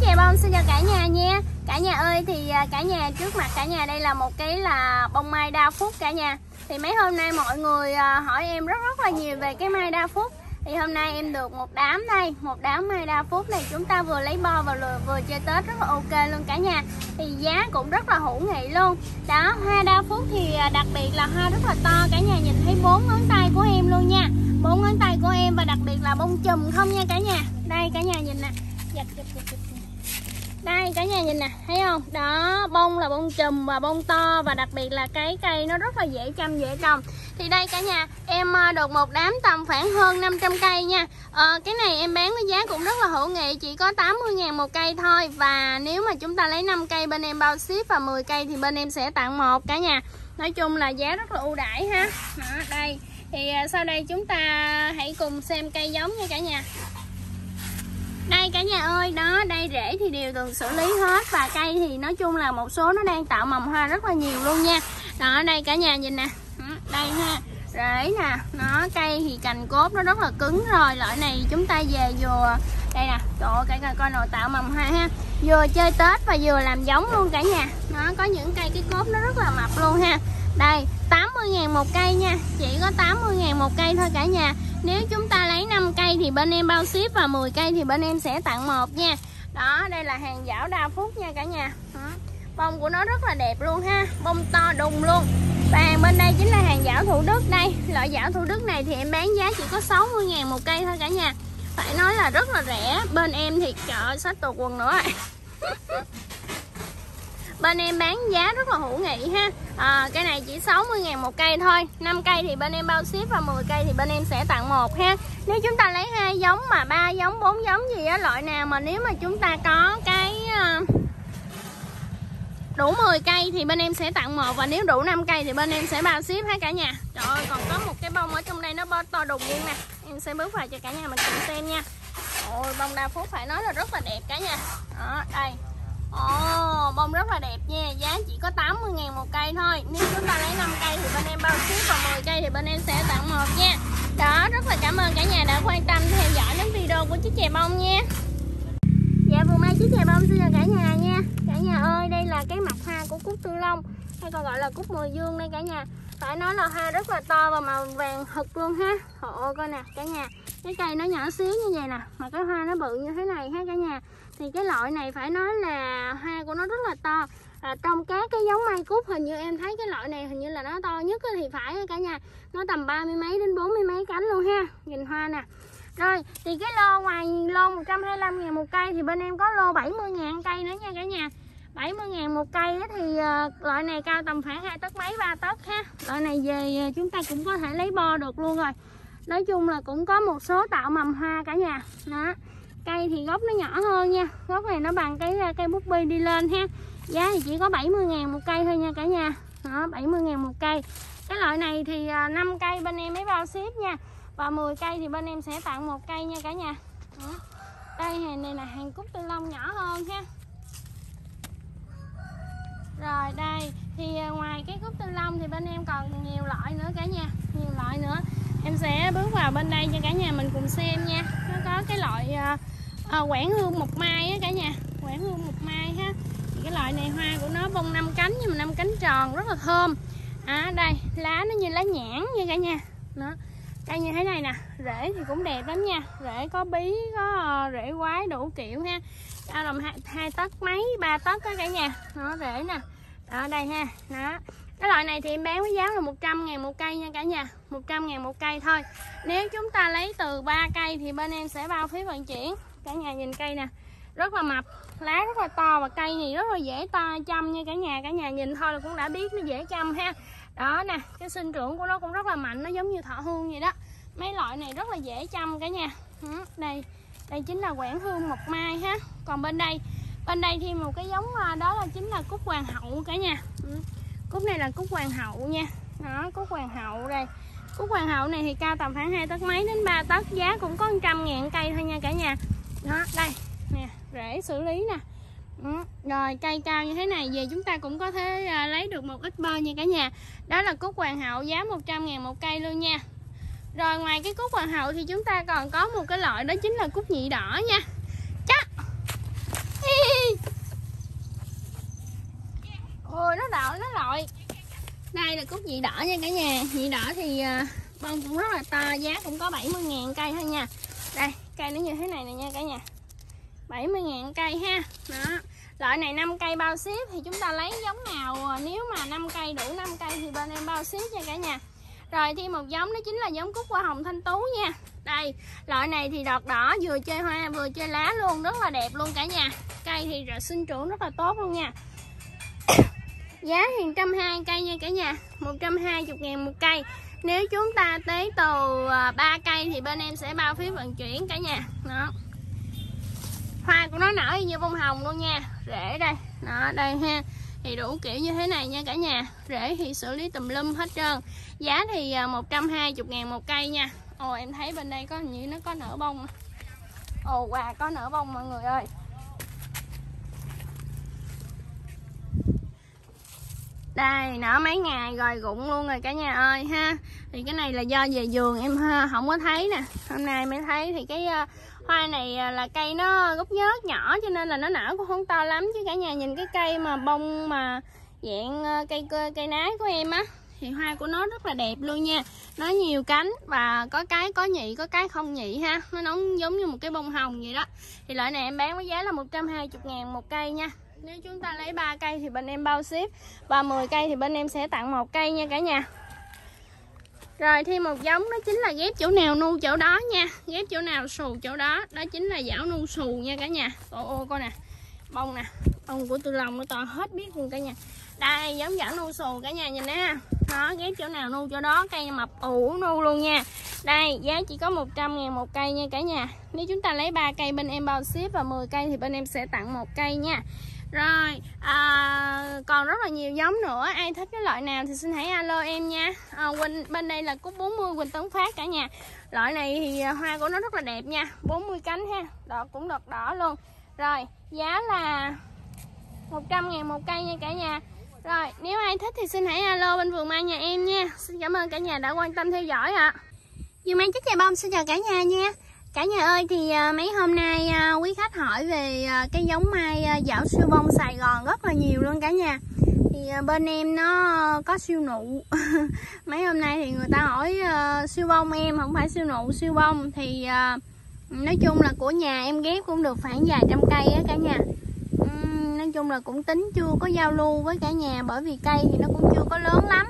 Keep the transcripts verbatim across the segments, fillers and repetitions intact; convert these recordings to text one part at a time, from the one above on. Chích Choè Bông xin chào cả nhà nha. Cả nhà ơi, thì cả nhà trước mặt cả nhà đây là một cái là bông mai đa phúc cả nhà. Thì mấy hôm nay mọi người hỏi em rất rất là nhiều về cái mai đa phúc. Thì hôm nay em được một đám đây, một đám mai đa phúc này, chúng ta vừa lấy bo và vừa chơi Tết rất là ok luôn cả nhà. Thì giá cũng rất là hữu nghị luôn. Đó, hoa đa phúc thì đặc biệt là hoa rất là to cả nhà, nhìn thấy bốn ngón tay của em luôn nha. Bốn ngón tay của em và đặc biệt là bông chùm không nha cả nhà. Đây cả nhà nhìn nè. Đây cả nhà nhìn nè, thấy không? Đó, bông là bông chùm và bông to và đặc biệt là cái cây nó rất là dễ chăm dễ trồng. Thì đây cả nhà, em được một đám tầm khoảng hơn năm trăm cây nha. Ờ, cái này em bán với giá cũng rất là hữu nghị, chỉ có tám mươi ngàn một cây thôi. Và nếu mà chúng ta lấy năm cây bên em bao ship và mười cây thì bên em sẽ tặng một cả nhà. Nói chung là giá rất là ưu đãi ha. Đó, đây. Thì sau đây chúng ta hãy cùng xem cây giống nha cả nhà. Đây cả nhà ơi, đó, đây rễ thì đều được xử lý hết. Và cây thì nói chung là một số nó đang tạo mầm hoa rất là nhiều luôn nha. Đó, đây cả nhà nhìn nè. Đây ha, rễ nè, nó cây thì cành cốt nó rất là cứng rồi. Loại này chúng ta về vừa, đây nè, trời ơi, cả nhà coi nồi tạo mầm hoa ha. Vừa chơi Tết và vừa làm giống luôn cả nhà. Nó có những cây cái cốt nó rất là mập luôn ha. Đây, tám mươi ngàn một cây nha, chỉ có tám mươi ngàn một cây thôi cả nhà. Nếu chúng ta lấy năm cây thì bên em bao ship và mười cây thì bên em sẽ tặng một nha. Đó, đây là hàng giảo đa phúc nha cả nhà. Đó, bông của nó rất là đẹp luôn ha, bông to đùng luôn. Và hàng bên đây chính là hàng giảo Thủ Đức đây. Loại giảo Thủ Đức này thì em bán giá chỉ có sáu mươi ngàn một cây thôi cả nhà. Phải nói là rất là rẻ. Bên em thì chợ sách tuột quần nữa rồi. Bên em bán giá rất là hữu nghị ha. À, cái này chỉ sáu mươi ngàn một cây thôi. năm cây thì bên em bao ship và mười cây thì bên em sẽ tặng một ha. Nếu chúng ta lấy hai giống mà ba giống, bốn giống gì á, loại nào mà nếu mà chúng ta có cái đủ mười cây thì bên em sẽ tặng một, và nếu đủ năm cây thì bên em sẽ bao ship hết cả nhà. Trời ơi, còn có một cái bông ở trong đây nó bo to đùng luôn nè. Em sẽ bước vào cho cả nhà mình cùng xem nha. Ôi, bông đa phúc phải nói là rất là đẹp cả nhà. Đó, đây. Ồ, bông rất là đẹp nha, giá chỉ có tám mươi ngàn một cây thôi. Nếu chúng ta lấy năm cây thì bên em bao ship, và mười cây thì bên em sẽ tặng một nha. Đó, rất là cảm ơn cả nhà đã quan tâm theo dõi đến video của Chích Choè Bông nha. Dạ, vừa mai Chích Choè Bông xin chào cả nhà nha. Cả nhà ơi, đây là cái mặt hoa của cúc Tứ Lông, hay còn gọi là cúc Mười Dương đây cả nhà. Phải nói là hoa rất là to và màu vàng thật luôn ha. Trời ơi, coi nè cả nhà, cái cây nó nhỏ xíu như vậy nè, mà cái hoa nó bự như thế này ha cả nhà. Thì cái loại này phải nói là hoa của nó rất là to. À, trong các cái giống mai cúc, hình như em thấy cái loại này hình như là nó to nhất thì phải cả nhà. Nó tầm ba mươi mấy đến bốn mươi mấy cánh luôn ha. Nhìn hoa nè. Rồi, thì cái lô ngoài lô một trăm hai mươi lăm ngàn một cây thì bên em có lô bảy mươi ngàn cây nữa nha cả nhà. bảy mươi ngàn một cây thì loại này cao tầm khoảng hai tấc mấy, ba tấc ha. Loại này về chúng ta cũng có thể lấy bo được luôn rồi. Nói chung là cũng có một số tạo mầm hoa cả nhà. Đó. Cây thì gốc nó nhỏ hơn nha. Gốc này nó bằng cái cây búp bi đi lên ha. Giá thì chỉ có bảy mươi ngàn một cây thôi nha cả nhà. Đó, bảy mươi ngàn một cây. Cái loại này thì năm cây bên em mới bao ship nha. Và mười cây thì bên em sẽ tặng một cây nha cả nhà. Đó. Đây hàng này là hàng cúc Tứ Lông nhỏ hơn ha. Rồi đây, thì ngoài cái cúc Tứ Lông thì bên em còn nhiều loại nữa cả nhà. Nhiều loại nữa. Em sẽ bước vào bên đây cho cả nhà mình cùng xem nha. Nó có cái loại à, Quảng Hương Mục Mai á cả nhà. Quảng Hương Mục Mai ha. Thì cái loại này hoa của nó bông năm cánh, nhưng mà năm cánh tròn rất là thơm. À, đây, lá nó như lá nhãn nha cả nhà. Đó. Cây như thế này nè, rễ thì cũng đẹp lắm nha. Rễ có bí, có rễ quái đủ kiểu ha. Cao tầm hai, hai tấc mấy, ba tấc á cả nhà. Đó, rễ nè. Đó, đây ha. Đó. Cái loại này thì em bán với giá là một trăm ngàn một cây nha cả nhà. một trăm ngàn một cây thôi. Nếu chúng ta lấy từ ba cây thì bên em sẽ bao phí vận chuyển. Cả nhà nhìn cây nè, rất là mập, lá rất là to và cây thì rất là dễ ta chăm nha cả nhà. Cả nhà nhìn thôi là cũng đã biết nó dễ chăm ha. Đó nè, cái sinh trưởng của nó cũng rất là mạnh, nó giống như thọ hương vậy đó. Mấy loại này rất là dễ chăm cả nhà. Đây, đây chính là Quảng Hương Mộc Mai ha. Còn bên đây, bên đây thêm một cái giống đó là chính là cúc hoàng hậu cả nhà. Cúc này là cúc hoàng hậu nha. Đó, cúc hoàng hậu đây. Cúc hoàng hậu này thì cao tầm khoảng hai tấc mấy đến ba tấc, giá cũng có một trăm ngàn cây thôi nha cả nhà. Đó, đây nè, rễ xử lý nè. Đó, rồi cây cao như thế này về chúng ta cũng có thể uh, lấy được một ít bo nha cả nhà. Đó là cúc hoàng hậu, giá một trăm ngàn một cây luôn nha. Rồi ngoài cái cúc hoàng hậu thì chúng ta còn có một cái loại đó chính là cúc nhị đỏ nha. Chắc. Ý Ôi nó đậu nó lội. Đây là cúc nhị đỏ nha cả nhà. Nhị đỏ thì bông cũng rất là to, giá cũng có bảy mươi ngàn cây thôi nha. Đây cây nó như thế này này nha cả nhà, bảy mươi ngàn cây ha. Đó, loại này năm cây bao ship. Thì chúng ta lấy giống nào, nếu mà năm cây đủ năm cây thì bên em bao ship nha cả nhà. Rồi thêm một giống đó chính là giống cúc hoa hồng thanh tú nha. Đây, loại này thì đọt đỏ, vừa chơi hoa vừa chơi lá luôn, rất là đẹp luôn cả nhà. Cây thì rồi sinh trưởng rất là tốt luôn nha. Giá thì một trăm hai mươi cây nha cả nhà, một trăm hai mươi ngàn một cây. Nếu chúng ta tới từ ba cây thì bên em sẽ bao phí vận chuyển cả nhà. Đó, hoa của nó nở như bông hồng luôn nha. Rễ đây, đó đây ha, thì đủ kiểu như thế này nha cả nhà. Rễ thì xử lý tùm lum hết trơn. Giá thì một trăm hai mươi ngàn một cây nha. Ồ, em thấy bên đây có như nó có nở bông. Ồ, wow, có nở bông mọi người ơi. Đây, nở mấy ngày rồi rụng luôn rồi cả nhà ơi ha. Thì cái này là do về vườn em không có thấy nè, hôm nay mới thấy. Thì cái hoa này là cây nó gốc nhớt nhỏ cho nên là nó nở cũng không to lắm. Chứ cả nhà nhìn cái cây mà bông mà dạng cây cây nái của em á, thì hoa của nó rất là đẹp luôn nha. Nó nhiều cánh và có cái có nhị, có cái không nhị ha. Nó nóng giống như một cái bông hồng vậy đó. Thì loại này em bán với giá là một trăm hai mươi ngàn một cây nha. Nếu chúng ta lấy ba cây thì bên em bao ship, và mười cây thì bên em sẽ tặng một cây nha cả nhà. Rồi thêm một giống đó chính là ghép chỗ nào nu chỗ đó nha. Ghép chỗ nào xù chỗ đó. Đó chính là giảo nu xù nha cả nhà. Ô ô coi nè, bông nè, bông của Tứ Lông nó to hết biết luôn cả nhà. Đây giống giảo nu xù cả nhà, nhìn nè. Đó, ghép chỗ nào nu chỗ đó, cây mập ủ nu luôn nha. Đây, giá chỉ có một trăm ngàn một cây nha cả nhà. Nếu chúng ta lấy ba cây bên em bao ship, và mười cây thì bên em sẽ tặng một cây nha. Rồi, à, còn rất là nhiều giống nữa. Ai thích cái loại nào thì xin hãy alo em nha. à, Bên đây là cúp bốn mươi Quỳnh Tấn Phát cả nhà. Loại này thì hoa của nó rất là đẹp nha, bốn mươi cánh ha, đọt cũng đọt đỏ luôn. Rồi, giá là một trăm ngàn một cây nha cả nhà. Rồi, nếu ai thích thì xin hãy alo bên vườn mai nhà em nha. Xin cảm ơn cả nhà đã quan tâm theo dõi ạ. à. Vườn mai Chích Choè Bông xin chào cả nhà nha. Cả nhà ơi, thì mấy hôm nay quý khách hỏi về cái giống mai giảo siêu bông Sài Gòn rất là nhiều luôn cả nhà. Thì bên em nó có siêu nụ. Mấy hôm nay thì người ta hỏi siêu bông em, không phải siêu nụ, siêu bông. Thì nói chung là của nhà em ghép cũng được khoảng vài trăm cây á cả nhà. Nói chung là cũng tính chưa có giao lưu với cả nhà, bởi vì cây thì nó cũng chưa có lớn lắm.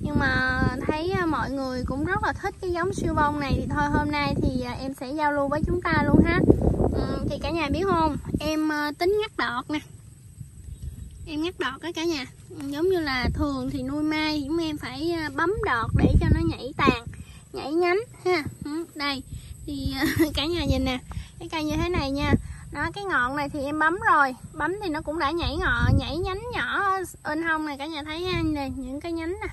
Nhưng mà thấy mọi người cũng rất là thích cái giống siêu bông này, thì thôi hôm nay thì em sẽ giao lưu với chúng ta luôn ha. Ừ, thì cả nhà biết không, em tính ngắt đọt nè. Em ngắt đọt đó cả nhà. Giống như là thường thì nuôi mai chúng em phải bấm đọt để cho nó nhảy tàn, nhảy nhánh ha. Ừ, đây thì cả nhà nhìn nè, cái cây như thế này nha. Đó, cái ngọn này thì em bấm rồi, bấm thì nó cũng đã nhảy ngọn, nhảy nhánh nhỏ bên hông này cả nhà thấy ha. Nè, những cái nhánh nè,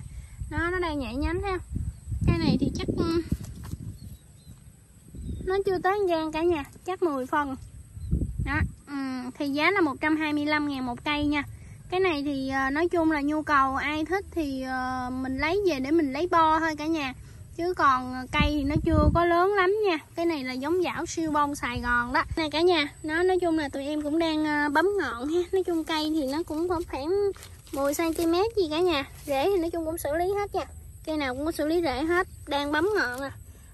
nó nó đang nhảy nhánh ha. Cái này thì chắc nó chưa tới gan cả nhà, chắc mười phần đó. Ừ, thì giá là một trăm hai mươi lăm ngàn một cây nha. Cái này thì nói chung là nhu cầu ai thích thì mình lấy về để mình lấy bo thôi cả nhà, chứ còn cây thì nó chưa có lớn lắm nha. Cái này là giống giảo siêu bông Sài Gòn đó nè cả nhà. Nó nói chung là tụi em cũng đang bấm ngọn ha. Nói chung cây thì nó cũng khoảng mười xăng ti mét gì cả nhà. Rễ thì nói chung cũng xử lý hết nha, cây nào cũng có xử lý rễ hết. Đang bấm ngọn à.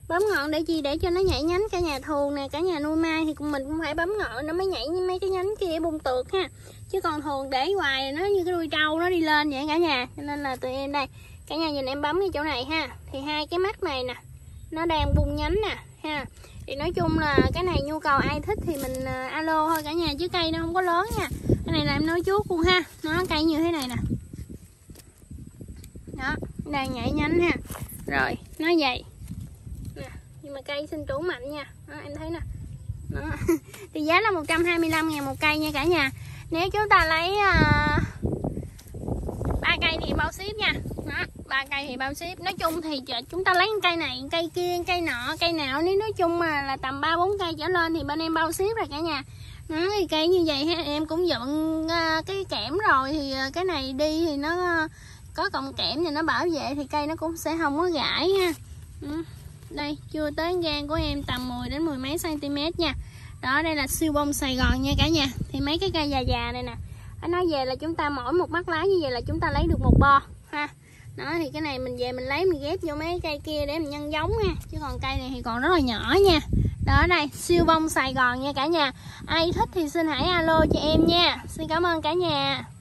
Bấm ngọn để gì? Để cho nó nhảy nhánh cả nhà. Thường nè cả nhà nuôi mai thì mình cũng phải bấm ngọn nó mới nhảy như mấy cái nhánh kia bung tược ha. Chứ còn thường để hoài nó như cái đuôi trâu nó đi lên vậy cả nhà. Cho nên là tụi em đây, cả nhà nhìn em bấm ngay chỗ này ha. Thì hai cái mắt này nè, nó đang bung nhánh nè ha. Thì nói chung là cái này nhu cầu ai thích thì mình alo thôi cả nhà, chứ cây nó không có lớn nha. Cái này là em nói trước luôn ha. Nó cây như thế này nè. Đó, đang nhảy nhánh ha. Rồi, nó vậy nè. Nhưng mà cây sinh trưởng mạnh nha. Đó, em thấy nè. Đó. Thì giá là một trăm hai mươi lăm ngàn một cây nha cả nhà. Nếu chúng ta lấy uh, ba cây thì bao ship nha. Đó, ba cây thì bao ship. Nói chung thì chúng ta lấy cây này, cây kia, cây nọ, cây nào, nếu nói chung mà là tầm ba bốn cây trở lên thì bên em bao ship rồi cả nhà. Đó, thì cây như vậy ha, em cũng dựng cái kẽm rồi. Thì cái này đi thì nó có cọng kẽm thì nó bảo vệ thì cây nó cũng sẽ không có gãy ha. Đây, chưa tới gan của em tầm mười đến mười mấy xăng ti mét nha. Đó, đây là siêu bông Sài Gòn nha cả nhà. Thì mấy cái cây già già này nè, Anh nói về là chúng ta mỗi một mắt lá như vậy là chúng ta lấy được một bo ha. Đó thì cái này mình về mình lấy mình ghép vô mấy cây kia để mình nhân giống nha. Chứ còn cây này thì còn rất là nhỏ nha. Đó đây, siêu bông Sài Gòn nha cả nhà. Ai thích thì xin hãy alo cho em nha. Xin cảm ơn cả nhà.